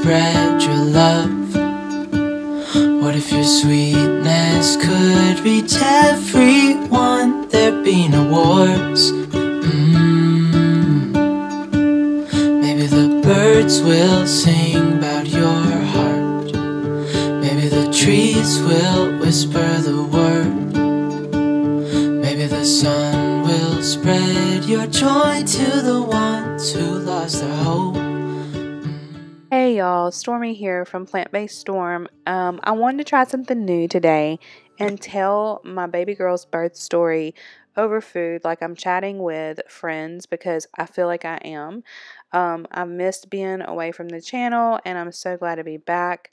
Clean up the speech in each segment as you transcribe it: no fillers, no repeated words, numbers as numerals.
spread your love? What if your sweetness could reach everyone? There'd be no wars. Maybe the birds will sing about your heart. Maybe the trees will whisper the word. Maybe the sun will spread your joy to the ones who lost their hope. Hey y'all, Stormi here from Plant Based Storm. I wanted to try something new today and tell my baby girl's birth story over food, like I'm chatting with friends, because I feel like I am. I missed being away from the channel and I'm so glad to be back.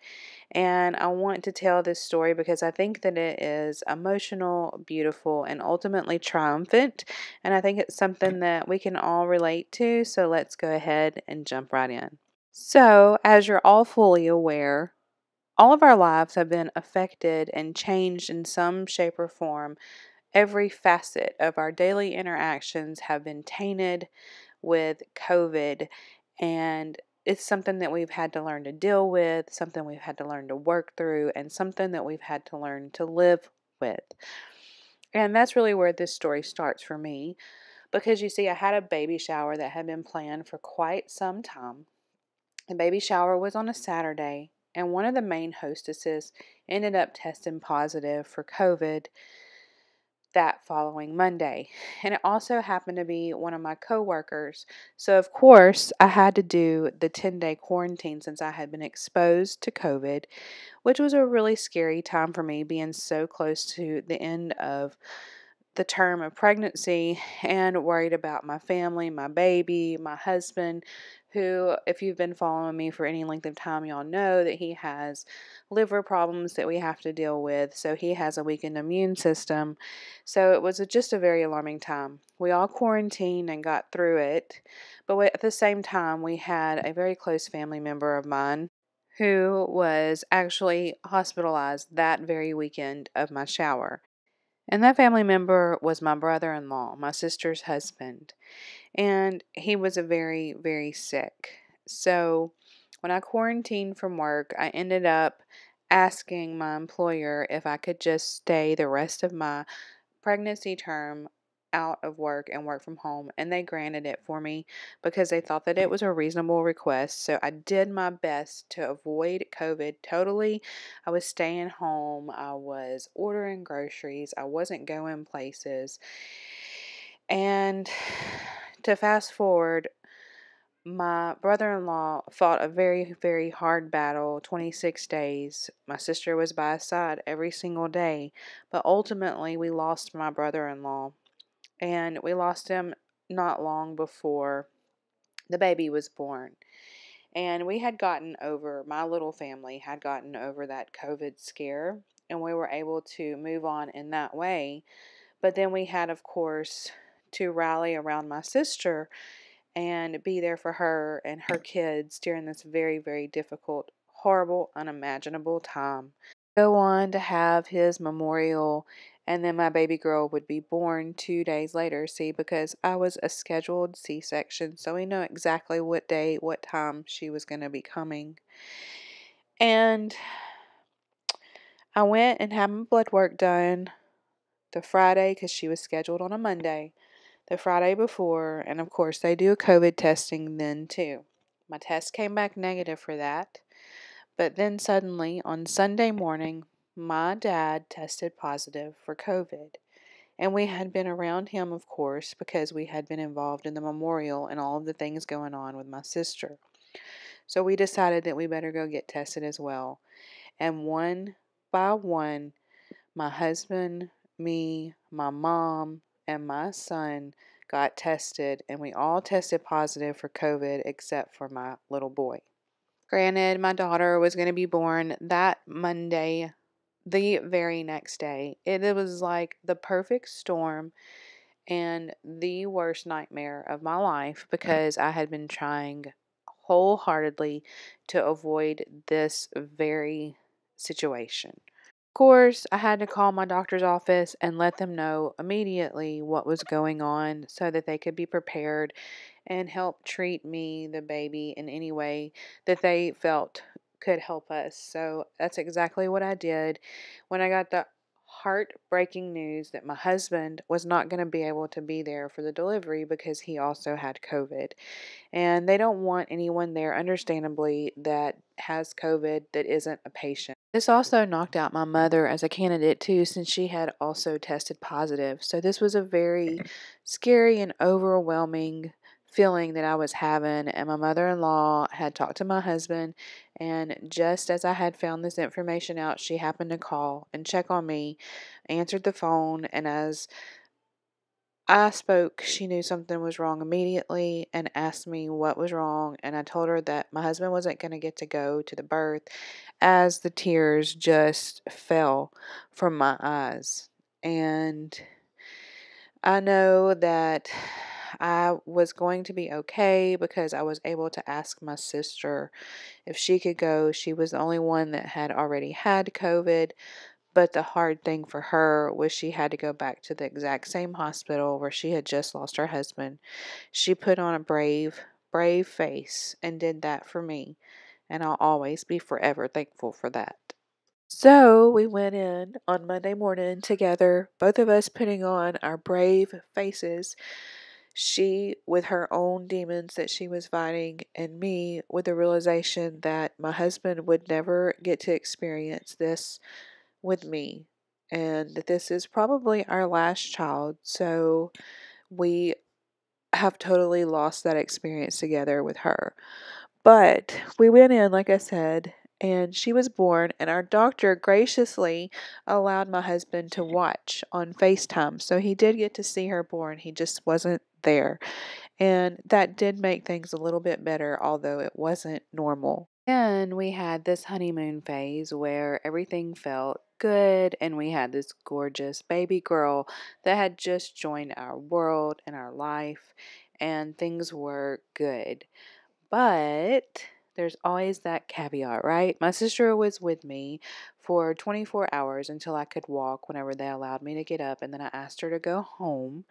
And I want to tell this story because I think that it is emotional, beautiful, and ultimately triumphant. And I think it's something that we can all relate to. So let's go ahead and jump right in. So, as you're all fully aware, all of our lives have been affected and changed in some shape or form. Every facet of our daily interactions have been tainted with COVID, and it's something that we've had to learn to deal with, something we've had to learn to work through, and something that we've had to learn to live with. And that's really where this story starts for me, because you see, I had a baby shower that had been planned for quite some time. The baby shower was on a Saturday, and one of the main hostesses ended up testing positive for COVID that following Monday. And it also happened to be one of my coworkers. So, of course, I had to do the 10-day quarantine since I had been exposed to COVID, which was a really scary time for me, being so close to the end of the term of pregnancy and worried about my family, my baby, my husband, who, if you've been following me for any length of time, y'all know that he has liver problems that we have to deal with. So he has a weakened immune system. So it was just a very alarming time. We all quarantined and got through it. But at the same time, we had a very close family member of mine who was actually hospitalized that very weekend of my shower. And that family member was my brother-in-law, my sister's husband. And he was very, very sick. So when I quarantined from work, I ended up asking my employer if I could just stay the rest of my pregnancy term out of work and work from home. And they granted it for me because they thought that it was a reasonable request. So I did my best to avoid COVID totally. I was staying home. I was ordering groceries. I wasn't going places. And to fast forward, my brother-in-law fought a very, very hard battle, 26 days. My sister was by his side every single day. But ultimately, we lost my brother-in-law. And we lost him not long before the baby was born. And we had gotten over, my little family had gotten over that COVID scare. And we were able to move on in that way. But then we had, of course, to rally around my sister and be there for her and her kids during this very, very difficult, horrible, unimaginable time. Go on to have his memorial. And then my baby girl would be born 2 days later, see, because I was a scheduled C-section. So we know exactly what day, what time she was going to be coming. And I went and had my blood work done the Friday, because she was scheduled on a Monday, the Friday before. And of course, they do a COVID testing then too. My test came back negative for that. But then suddenly on Sunday morning, my dad tested positive for COVID, and we had been around him, of course, because we had been involved in the memorial and all of the things going on with my sister. So we decided that we better go get tested as well. And one by one, my husband, me, my mom, and my son got tested, and we all tested positive for COVID except for my little boy. Granted, my daughter was going to be born that Monday. The very next day, it was like the perfect storm and the worst nightmare of my life, because I had been trying wholeheartedly to avoid this very situation. Of course, I had to call my doctor's office and let them know immediately what was going on so that they could be prepared and help treat me, the baby, in any way that they felt could help us. So that's exactly what I did when I got the heartbreaking news that my husband was not going to be able to be there for the delivery because he also had COVID. And they don't want anyone there, understandably, that has COVID that isn't a patient. This also knocked out my mother as a candidate too, since she had also tested positive. So this was a very scary and overwhelming feeling that I was having, and my mother-in-law had talked to my husband, and just as I had found this information out, she happened to call and check on me, answered the phone, and as I spoke, she knew something was wrong immediately and asked me what was wrong, and I told her that my husband wasn't going to get to go to the birth, as the tears just fell from my eyes. And I know that I was going to be okay because I was able to ask my sister if she could go. She was the only one that had already had COVID, but the hard thing for her was she had to go back to the exact same hospital where she had just lost her husband. She put on a brave, brave face and did that for me, and I'll always be forever thankful for that. So we went in on Monday morning together, both of us putting on our brave faces. She with her own demons that she was fighting, and me with the realization that my husband would never get to experience this with me, and that this is probably our last child. So we have totally lost that experience together with her. But we went in, like I said, and she was born, and our doctor graciously allowed my husband to watch on FaceTime. So he did get to see her born. He just wasn't there. And that did make things a little bit better, although it wasn't normal. And we had this honeymoon phase where everything felt good, and we had this gorgeous baby girl that had just joined our world and our life, and things were good. But there's always that caveat, right? My sister was with me for 24 hours until I could walk, whenever they allowed me to get up, and then I asked her to go home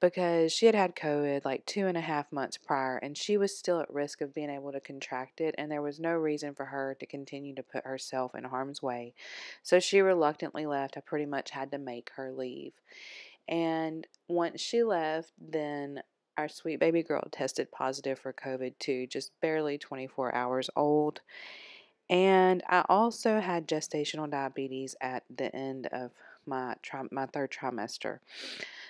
because she had had COVID like 2.5 months prior, and she was still at risk of being able to contract it, and there was no reason for her to continue to put herself in harm's way. So she reluctantly left. I pretty much had to make her leave. And once she left, then our sweet baby girl tested positive for COVID too, just barely 24 hours old. And I also had gestational diabetes at the end of my third trimester.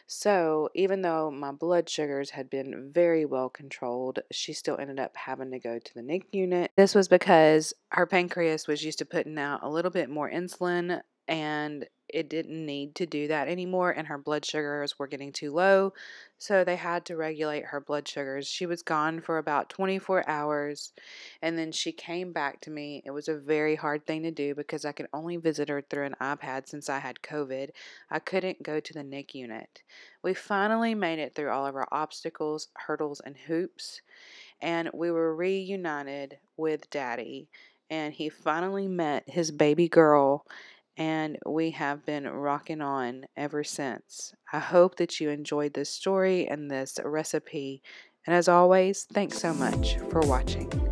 So even though my blood sugars had been very well controlled, she still ended up having to go to the NICU unit. This was because her pancreas was used to putting out a little bit more insulin, and it didn't need to do that anymore, and her blood sugars were getting too low, so they had to regulate her blood sugars. She was gone for about 24 hours, and then she came back to me. It was a very hard thing to do because I could only visit her through an iPad since I had COVID. I couldn't go to the NICU unit. We finally made it through all of our obstacles, hurdles, and hoops, and we were reunited with Daddy, and he finally met his baby girl, and we have been rocking on ever since. I hope that you enjoyed this story and this recipe. And as always, thanks so much for watching.